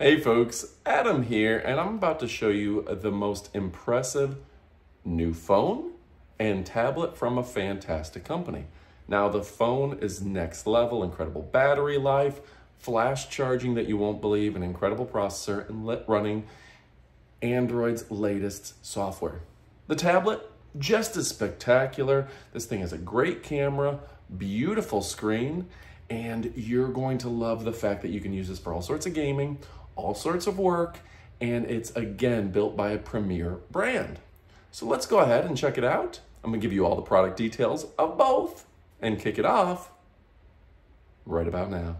Hey folks, Adam here, and I'm about to show you the most impressive new phone and tablet from a fantastic company. Now the phone is next level, incredible battery life, flash charging that you won't believe, an incredible processor, and running Android's latest software. The tablet, just as spectacular. This thing has a great camera, beautiful screen, and you're going to love the fact that you can use this for all sorts of gaming, all sorts of work, and it's again built by a premier brand. So let's go ahead and check it out. I'm gonna give you all the product details of both and kick it off right about now.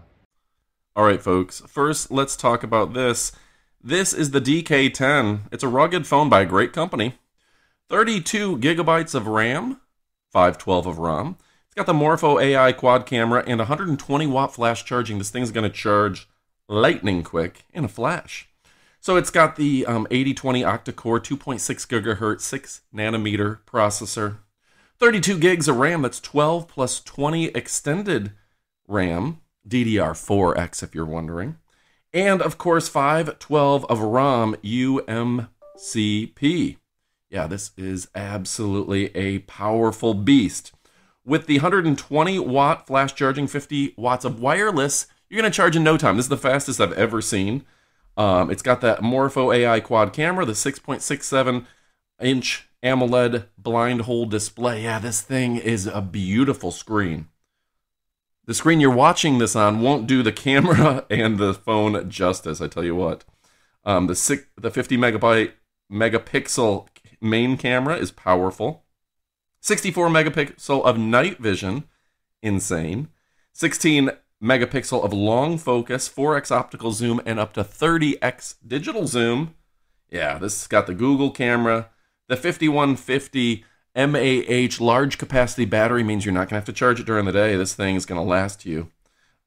All right, folks, first let's talk about this. This is the DK10. It's a rugged phone by a great company. 32 gigabytes of RAM, 512 of ROM. It's got the Morpho AI quad camera and 120 watt flash charging. This thing's gonna charge lightning quick in a flash. So it's got the 8020 octa-core, 2.6 gigahertz, 6 nanometer processor, 32 gigs of RAM. That's 12 plus 20 extended RAM, DDR4X if you're wondering, and of course 512 of ROM, UMCP. Yeah, this is absolutely a powerful beast. With the 120 watt flash charging, 50 watts of wireless. You're going to charge in no time. This is the fastest I've ever seen. It's got that Morpho AI quad camera, the 6.67 inch AMOLED blind hole display. Yeah, this thing is a beautiful screen. The screen you're watching this on won't do the camera and the phone justice, I tell you what. The 50 megapixel main camera is powerful. 64 megapixel of night vision, insane. 16 megapixel of long focus, 4x optical zoom, and up to 30x digital zoom. Yeah, this has got the Google camera. The 5150 MAH large capacity battery means you're not going to have to charge it during the day. This thing is going to last you.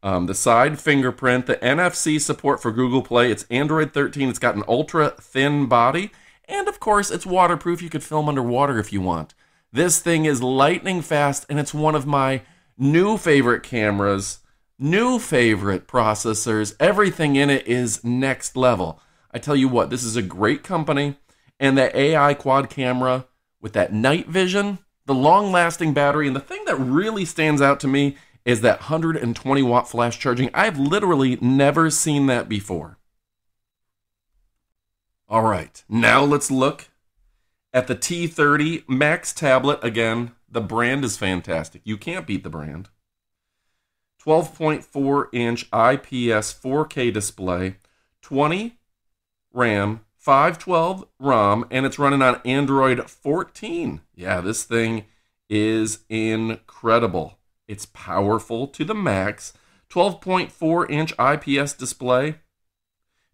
The side fingerprint, the NFC support for Google Play. It's Android 13. It's got an ultra thin body. And of course, it's waterproof. You could film underwater if you want. This thing is lightning fast, and it's one of my new favorite cameras. New favorite processors, everything in it is next level. I tell you what, this is a great company, and that AI quad camera with that night vision, the long-lasting battery, and the thing that really stands out to me is that 120 watt flash charging. I've literally never seen that before. All right, now let's look at the T30 Max tablet. Again, the brand is fantastic. You can't beat the brand. 12.4 inch IPS 4K display, 20 RAM, 512 ROM, and it's running on Android 14. Yeah, this thing is incredible. It's powerful to the max. 12.4 inch IPS display,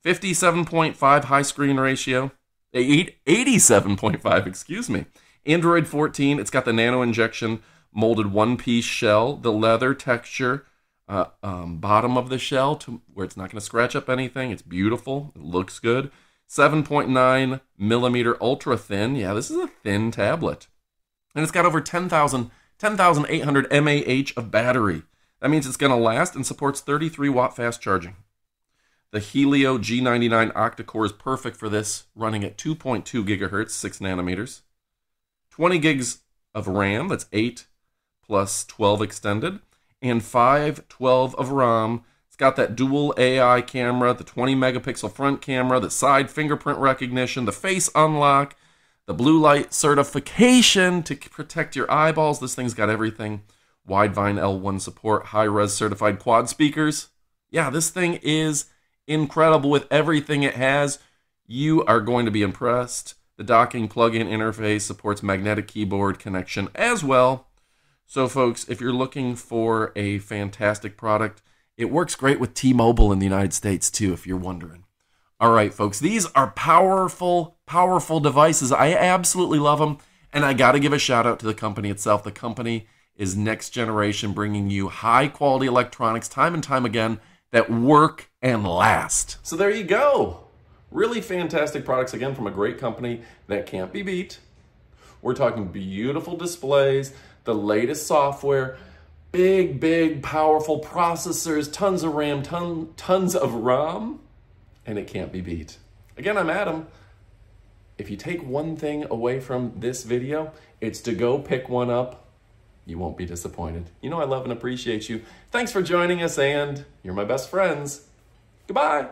57.5 high screen ratio, 87.5, excuse me. Android 14, it's got the nano injection molded one-piece shell, the leather texture, bottom of the shell to where it's not going to scratch up anything. It's beautiful. It looks good. 7.9 millimeter ultra thin. Yeah, this is a thin tablet. And it's got over 10,800 mAh of battery. That means it's going to last and supports 33 watt fast charging. The Helio G99 octa-core is perfect for this, running at 2.2 gigahertz, 6 nanometers. 20 gigs of RAM, that's 8 plus 12 extended, and 512 of ROM. It's got that dual AI camera, the 20 megapixel front camera, the side fingerprint recognition, the face unlock, the blue light certification to protect your eyeballs. This thing's got everything. Widevine L1 support, high-res certified quad speakers. Yeah, this thing is incredible with everything it has. You are going to be impressed. The docking plug-in interface supports magnetic keyboard connection as well. So folks, if you're looking for a fantastic product, it works great with T-Mobile in the United States too, if you're wondering. All right, folks, these are powerful, powerful devices. I absolutely love them, and I gotta give a shout out to the company itself. The company is next generation, bringing you high quality electronics time and time again that work and last. So there you go. Really fantastic products, again, from a great company that can't be beat. We're talking beautiful displays, the latest software, big, powerful processors, tons of RAM, tons of ROM, and it can't be beat. Again, I'm Adam. If you take one thing away from this video, it's to go pick one up. You won't be disappointed. You know I love and appreciate you. Thanks for joining us, and you're my best friends. Goodbye.